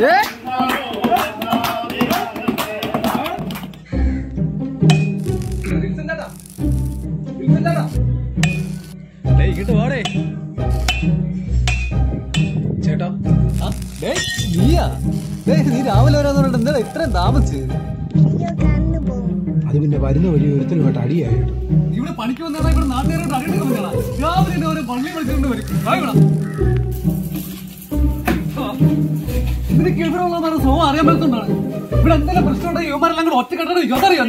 ചേട്ടാ നീ രാവിലെ വരാന്ന് പറഞ്ഞിട്ട് എന്താ ഇത്രയും താമസിച്ച്? അത് പിന്നെ വരുന്ന വഴി ഒരുത്തനുമായിട്ട് അടിയായി. ഇവിടെ പണിക്ക് വന്നാ ഇവിടെ നാട്ടുകാരോട് അടിയിട്ട് വന്നേടാ. രാവിലെ എന്നെ ഓരോ പള്ളി വിളിച്ചുകൊണ്ട് വരും. ഇതിന് ഇവിടെ ഉള്ളതാണ് സ്വഭാവം അറിയാൻ പറ്റുന്നതാണ്. ഇവിടെ എന്തെങ്കിലും പ്രശ്നം ഉണ്ടെങ്കിൽ യുവമാരെല്ലാം കൂടെ ഒറ്റക്കെട്ടാണ് യുവതറിയാം.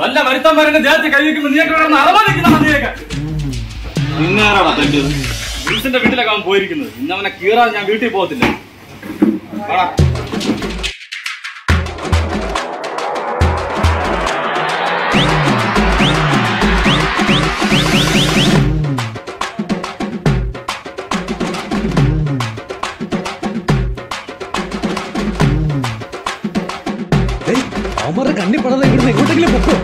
വല്ല വരുത്തന്മാരുടെ ദേഹത്തെ കൈവയ്ക്കുമ്പോൾ നീ കിടന്ന് അളവാതിരിക്കുന്ന വീട്ടിലൊക്കെ അവൻ പോയിരിക്കുന്നത്. ഇന്നവനെ കീറാൻ ഞാൻ വീട്ടിൽ പോകത്തില്ല. അവന്മാരുടെ കണ്ണി പടത ഇവിടുന്ന് എങ്ങോട്ടെങ്കിലും പൊക്കോ,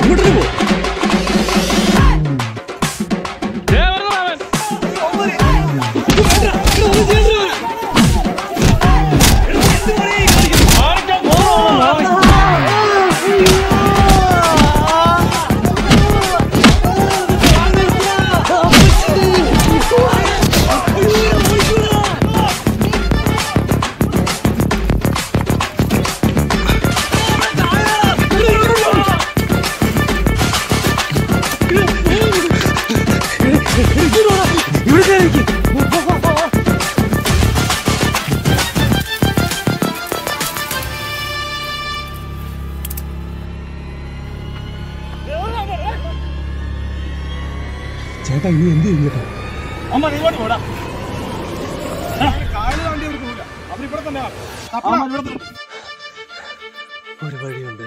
എങ്ങോട്ടേക്ക് പോ. ചേട്ടാ ഇനി എന്ത് ചെയ്യട്ടാ? അമ്മ ഇങ്ങോട്ട് പോടാ. ഒരു വഴിയുണ്ട്.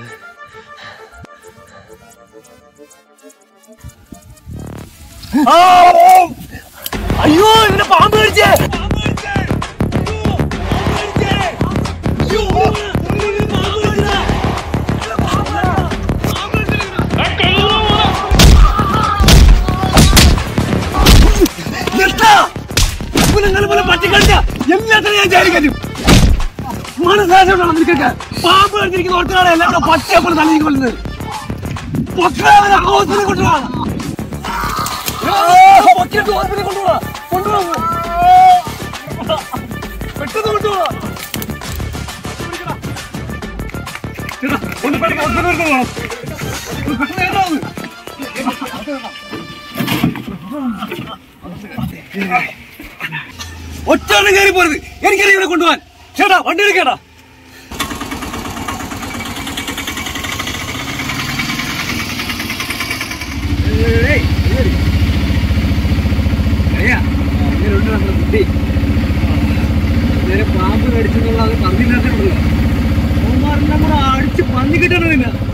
അയ്യോ ഇങ്ങനെ പാമ്പ് കടിച്ചേ. പാമ്പ് കടിച്ചിരിക്കുന്ന ഒട്ടനാണ് എല്ലാം കൂടെ പട്ടിയെ പോലെ തലയിരിക്കുന്നത്. ഹോസ്പിറ്റലിൽ കൊണ്ടുപോകാം, ഹോസ്പിറ്റലിൽ കൊണ്ടുപോകാം, കൊണ്ടുപോകാം, പെട്ടെന്ന് കൊണ്ടുപോകാം. ഒറ്റ കയറി പോരുത്, എനിക്കറിയാം ഇവിടെ കൊണ്ടുപോകാൻ. ചേട്ടാ വണ്ടി എടുക്കേട്ടാ. പാമ്പ് കടിച്ചെന്നുള്ള അത് പറഞ്ഞില്ലാത്ത കൂടെ അടിച്ച് പന്നി കിട്ടണമില്ല.